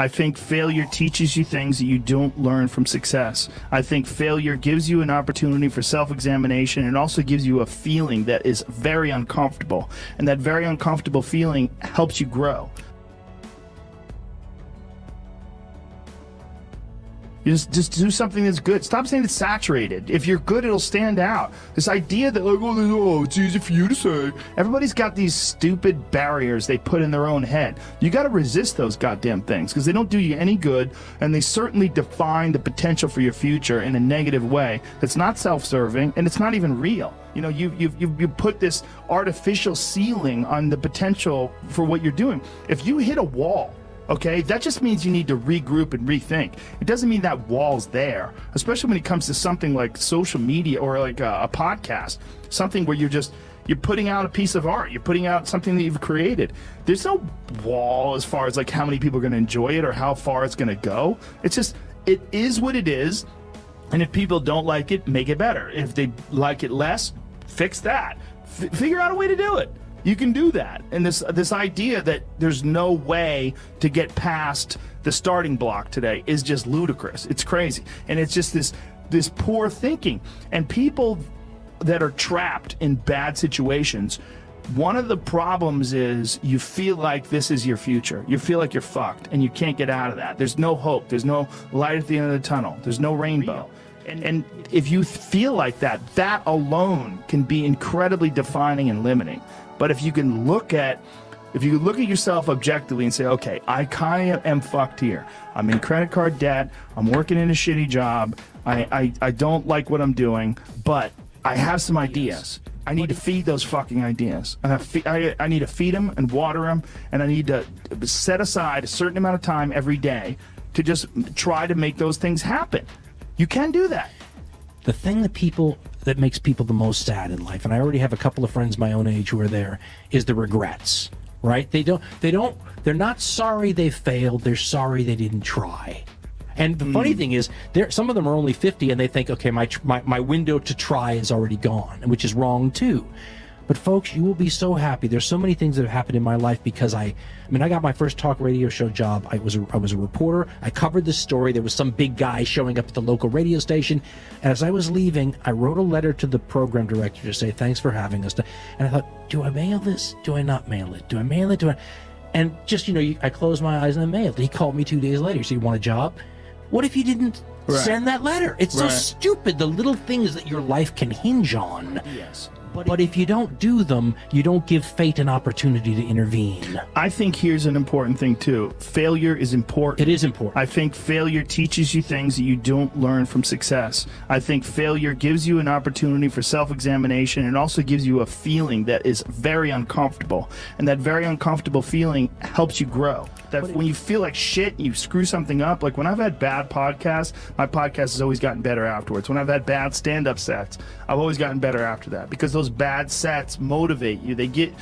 I think failure teaches you things that you don't learn from success. I think failure gives you an opportunity for self-examination, and also gives you a feeling that is very uncomfortable. And that very uncomfortable feeling helps you grow. Just do something that's good. Stop saying it's saturated. If you're good, it'll stand out. This idea that, like, oh, it's easy for you to say. Everybody's got these stupid barriers they put in their own head. You got to resist those goddamn things, because they don't do you any good, and they certainly define the potential for your future in a negative way that's not self-serving, and it's not even real. You know, you put this artificial ceiling on the potential for what you're doing. If you hit a wall, okay, that just means you need to regroup and rethink. It doesn't mean that wall's there, especially when it comes to something like social media or like a podcast, something where you're putting out a piece of art, you're putting out something that you've created. There's no wall as far as like how many people are going to enjoy it or how far it's going to go. It's just, it is what it is, and if people don't like it, make it better. If they like it less, fix that. Figure out a way to do it. You can do that. And this idea that there's no way to get past the starting block today is just ludicrous. It's crazy. And it's just this poor thinking. And people that are trapped in bad situations, one of the problems is you feel like this is your future. You feel like you're fucked and you can't get out of that. There's no hope. There's no light at the end of the tunnel. There's no rainbow. And if you feel like that, that alone can be incredibly defining and limiting. But if you can look at, if you look at yourself objectively and say, okay, I kind of am fucked here. I'm in credit card debt. I'm working in a shitty job. I don't like what I'm doing, but I have some ideas. I need to feed those fucking ideas. I need to feed them and water them, and I need to set aside a certain amount of time every day to just try to make those things happen. You can do that. The thing that makes people the most sad in life, and I already have a couple of friends my own age who are there, is the regrets, right? They're not sorry they failed, they're sorry they didn't try. And the funny thing is, some of them are only 50 and they think, okay, my window to try is already gone, which is wrong too. But folks, you will be so happy. There's so many things that have happened in my life because I got my first talk radio show job. I was a reporter. I covered this story. There was some big guy showing up at the local radio station. As I was leaving, I wrote a letter to the program director to say, thanks for having us. And I thought, do I mail this? Do I not mail it? Do I mail it? Do I? And just, you know, I closed my eyes and I mailed. He called me 2 days later. He said, you want a job? What if you didn't send that letter? It's so stupid, the little things that your life can hinge on. Yes. But if you don't do them, you don't give fate an opportunity to intervene. I think here's an important thing, too. Failure is important. It is important. I think failure teaches you things that you don't learn from success. I think failure gives you an opportunity for self-examination, and also gives you a feeling that is very uncomfortable. And that very uncomfortable feeling helps you grow. That when you feel like shit, you screw something up. Like when I've had bad podcasts, my podcast has always gotten better afterwards. When I've had bad stand-up sets, I've always gotten better after that, because those bad sets motivate you. They give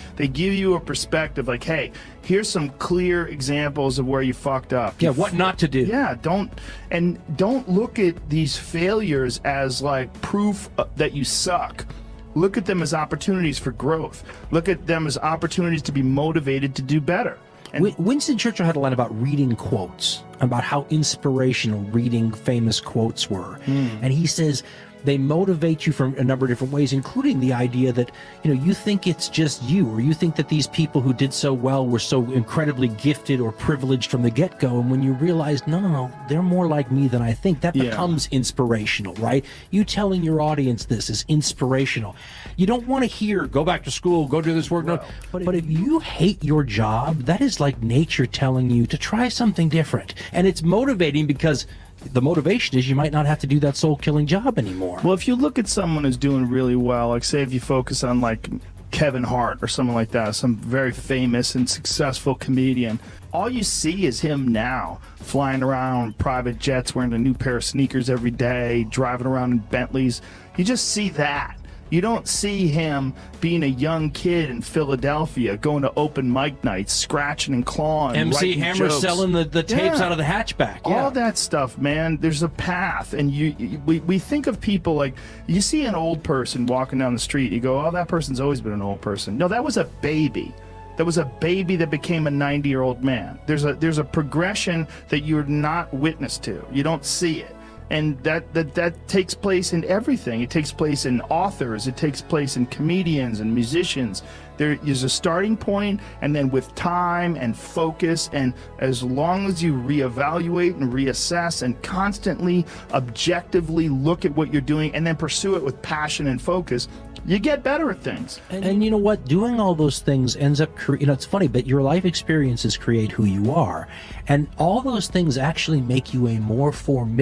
you a perspective like, hey, here's some clear examples of where you fucked up. Yeah, what not to do. Yeah, don't look at these failures as like proof that you suck. Look at them as opportunities for growth. Look at them as opportunities to be motivated to do better. And Winston Churchill had a line about reading quotes, about how inspirational reading famous quotes were. And he says they motivate you from a number of different ways, including the idea that, you know, you think it's just you, or you think that these people who did so well were so incredibly gifted or privileged from the get-go, and when you realize, no, they're more like me than I think, that becomes inspirational, right? You telling your audience this is inspirational. You don't want to hear, go back to school, go do this work. Well, but if you hate your job, that is like nature telling you to try something different. And it's motivating because the motivation is you might not have to do that soul-killing job anymore. Well, if you look at someone who's doing really well, like say if you focus on like Kevin Hart or someone like that, some very famous and successful comedian, all you see is him now flying around in private jets, wearing a new pair of sneakers every day, driving around in Bentleys. You just see that. You don't see him being a young kid in Philadelphia, going to open mic nights, scratching and clawing. MC Hammer jokes. Selling the tapes out of the hatchback. All that stuff, man. There's a path. And we think of people like, you see an old person walking down the street, you go, oh, that person's always been an old person. No, that was a baby. that was a baby that became a 90-year-old man. There's a progression that you're not witness to. You don't see it. And that takes place in everything. It takes place in authors. It takes place in comedians and musicians. There is a starting point, and then with time and focus, and as long as you reevaluate and reassess and constantly objectively look at what you're doing and then pursue it with passion and focus, you get better at things. And you know what? Doing all those things ends up, it's funny, but your life experiences create who you are. And all those things actually make you a more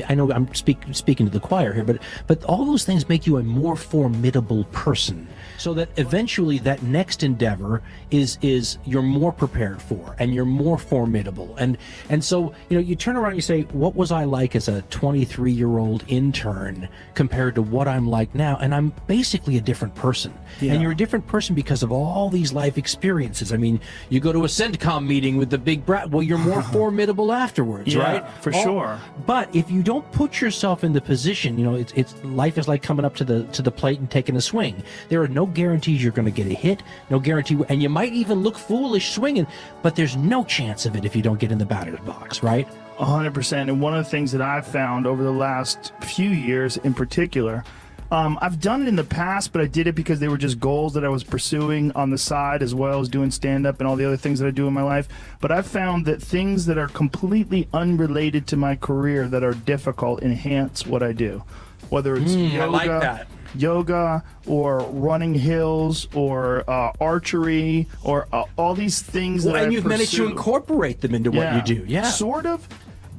I know I'm speaking to the choir here, but all those things make you a more formidable person. So that eventually that next endeavor is you're more prepared for, and you're more formidable. And so, you turn around and you say, what was I like as a 23-year-old intern compared to what I'm like now? And I'm basically a different person. Yeah. And you're a different person because of all these life experiences. I mean, you go to a CENTCOM meeting with the big brat, well, you're more formidable afterwards, yeah, right? For sure. But if you don't put yourself in the position, it's life is like coming up to the plate and taking a swing. There are no guarantees you're going to get a hit, no guarantee, and you might even look foolish swinging, but there's no chance of it if you don't get in the batter's box, right? 100%. And one of the things that I've found over the last few years in particular, I've done it in the past, but I did it because they were just goals that I was pursuing on the side, as well as doing stand-up and all the other things that I do in my life. But I've found that things that are completely unrelated to my career that are difficult enhance what I do. Whether it's yoga or running hills or archery or all these things that I pursue. And you've managed to incorporate them into what you do. Yeah, sort of.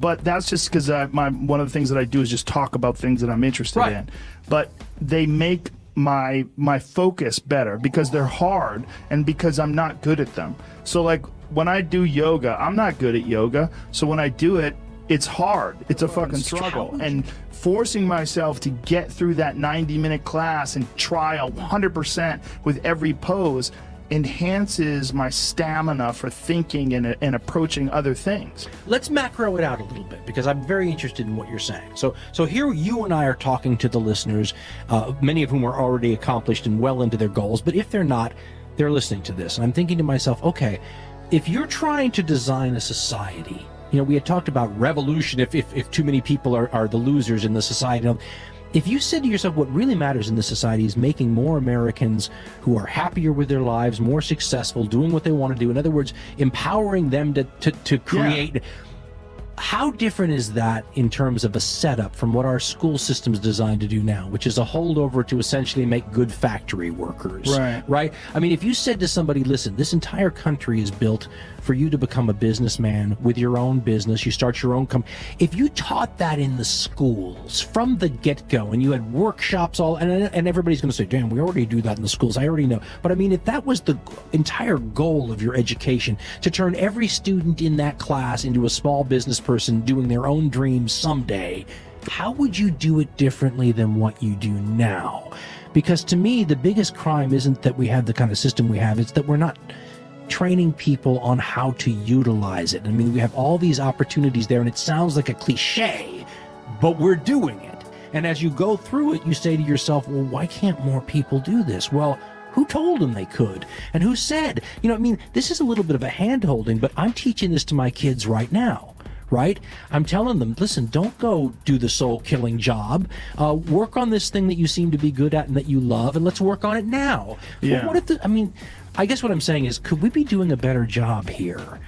But that's just because one of the things that I do is just talk about things that I'm interested in. But they make my focus better because they're hard and because I'm not good at them. So like when I do yoga, I'm not good at yoga. So when I do it, it's hard. It's a fucking struggle. And forcing myself to get through that 90-minute class and try 100% with every pose enhances my stamina for thinking and approaching other things. Let's macro it out a little bit, because I'm very interested in what you're saying. So here you and I are talking to the listeners, many of whom are already accomplished and well into their goals, but if they're not, they're listening to this. And I'm thinking to myself, okay, if you're trying to design a society, we had talked about revolution, if too many people are the losers in the society. If you said to yourself, what really matters in this society is making more Americans who are happier with their lives, more successful, doing what they want to do. In other words, empowering them to create. Yeah. How different is that in terms of a setup from what our school system's designed to do now, which is a holdover to essentially make good factory workers, right? I mean, if you said to somebody, listen, this entire country is built for you to become a businessman with your own business, you start your own company. If you taught that in the schools from the get-go, and you had workshops and everybody's going to say, damn, we already do that in the schools, I already know. But I mean, if that was the entire goal of your education, to turn every student in that class into a small business person doing their own dreams someday, how would you do it differently than what you do now? Because to me, the biggest crime isn't that we have the kind of system we have, it's that we're not training people on how to utilize it. I mean, we have all these opportunities there, and it sounds like a cliche, but we're doing it. And as you go through it, you say to yourself, well, why can't more people do this? Well, who told them they could? And who said? I mean, this is a little bit of a hand-holding, but I'm teaching this to my kids right now. Right? I'm telling them, listen, don't go do the soul-killing job. Work on this thing that you seem to be good at and that you love, and let's work on it now. Yeah. Well, I guess what I'm saying is, could we be doing a better job here